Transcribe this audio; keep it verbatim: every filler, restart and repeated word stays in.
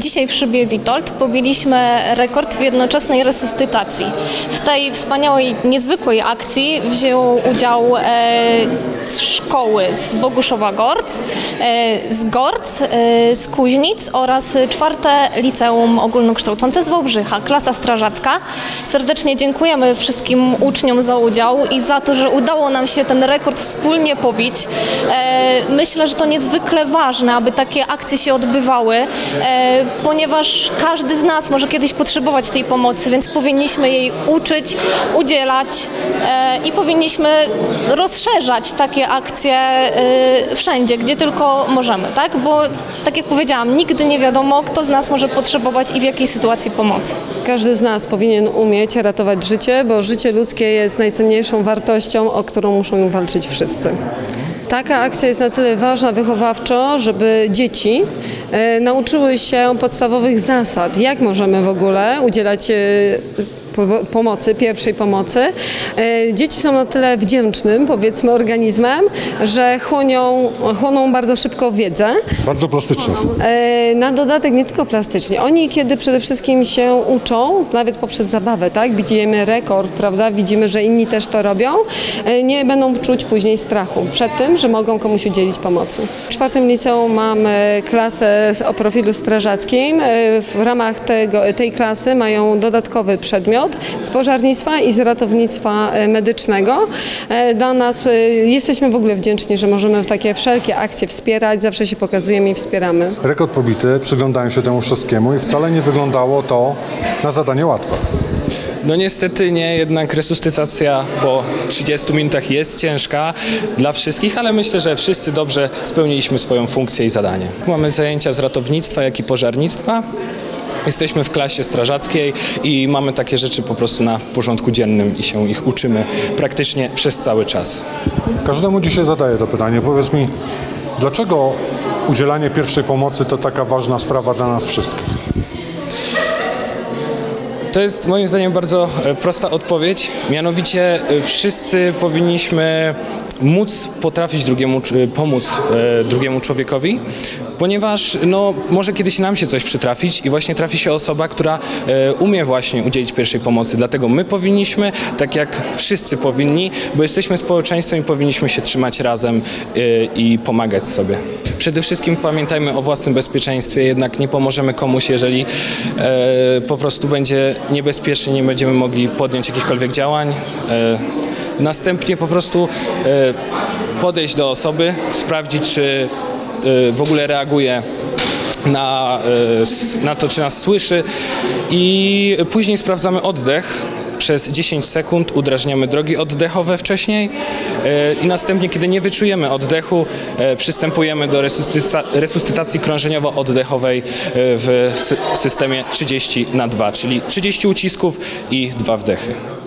Dzisiaj w szybie Witold pobiliśmy rekord w jednoczesnej resuscytacji. W tej wspaniałej, niezwykłej akcji wziął udział e, szkoły z Boguszowa-Gorc, e, z Gorc, e, z Kuźnic oraz czwarte liceum ogólnokształcące z Wałbrzycha, klasa strażacka. Serdecznie dziękujemy wszystkim uczniom za udział i za to, że udało nam się ten rekord wspólnie pobić. E, myślę, że to niezwykle ważne, aby takie akcje się odbywały, e, ponieważ każdy z nas może kiedyś potrzebować tej pomocy, więc powinniśmy jej uczyć, udzielać e, i powinniśmy rozszerzać takie akcje e, wszędzie, gdzie tylko możemy, tak? Bo tak jak powiedziałam, nigdy nie wiadomo, kto z nas może potrzebować i w jakiej sytuacji pomocy. Każdy z nas powinien umieć ratować życie, bo życie ludzkie jest najcenniejszą wartością, o którą muszą walczyć wszyscy. Taka akcja jest na tyle ważna wychowawczo, żeby dzieci nauczyły się podstawowych zasad, jak możemy w ogóle udzielać pomocy, pierwszej pomocy. Dzieci są na tyle wdzięcznym, powiedzmy, organizmem, że chłonią, chłoną bardzo szybko wiedzę. Bardzo plastycznie. Na dodatek nie tylko plastycznie. Oni, kiedy przede wszystkim się uczą, nawet poprzez zabawę, tak? Widzimy rekord, prawda? Widzimy, że inni też to robią. Nie będą czuć później strachu przed tym, że mogą komuś udzielić pomocy. W czwartym liceum mamy klasę o profilu strażackim. W ramach tego, tej klasy mają dodatkowy przedmiot z pożarnictwa i z ratownictwa medycznego. Dla nas jesteśmy w ogóle wdzięczni, że możemy takie wszelkie akcje wspierać, zawsze się pokazujemy i wspieramy. Rekord pobity, przyglądają się temu wszystkiemu i wcale nie wyglądało to na zadanie łatwe. No niestety nie, jednak resuscytacja po trzydziestu minutach jest ciężka dla wszystkich, ale myślę, że wszyscy dobrze spełniliśmy swoją funkcję i zadanie. Mamy zajęcia z ratownictwa, jak i pożarnictwa. Jesteśmy w klasie strażackiej i mamy takie rzeczy po prostu na porządku dziennym i się ich uczymy praktycznie przez cały czas. Każdemu dzisiaj zadaję to pytanie. Powiedz mi, dlaczego udzielanie pierwszej pomocy to taka ważna sprawa dla nas wszystkich? To jest moim zdaniem bardzo prosta odpowiedź, mianowicie wszyscy powinniśmy móc potrafić drugiemu, pomóc drugiemu człowiekowi, ponieważ no, może kiedyś nam się coś przytrafić i właśnie trafi się osoba, która umie właśnie udzielić pierwszej pomocy. Dlatego my powinniśmy, tak jak wszyscy powinni, bo jesteśmy społeczeństwem i powinniśmy się trzymać razem i pomagać sobie. Przede wszystkim pamiętajmy o własnym bezpieczeństwie, jednak nie pomożemy komuś, jeżeli po prostu będzie niebezpiecznie, nie będziemy mogli podjąć jakichkolwiek działań. Następnie po prostu podejść do osoby, sprawdzić, czy w ogóle reaguje na, na to, czy nas słyszy, i później sprawdzamy oddech. Przez dziesięć sekund udrażniamy drogi oddechowe wcześniej i następnie, kiedy nie wyczujemy oddechu, przystępujemy do resuscytacji krążeniowo-oddechowej w systemie trzydzieści na dwa, czyli trzydzieści ucisków i dwa wdechy.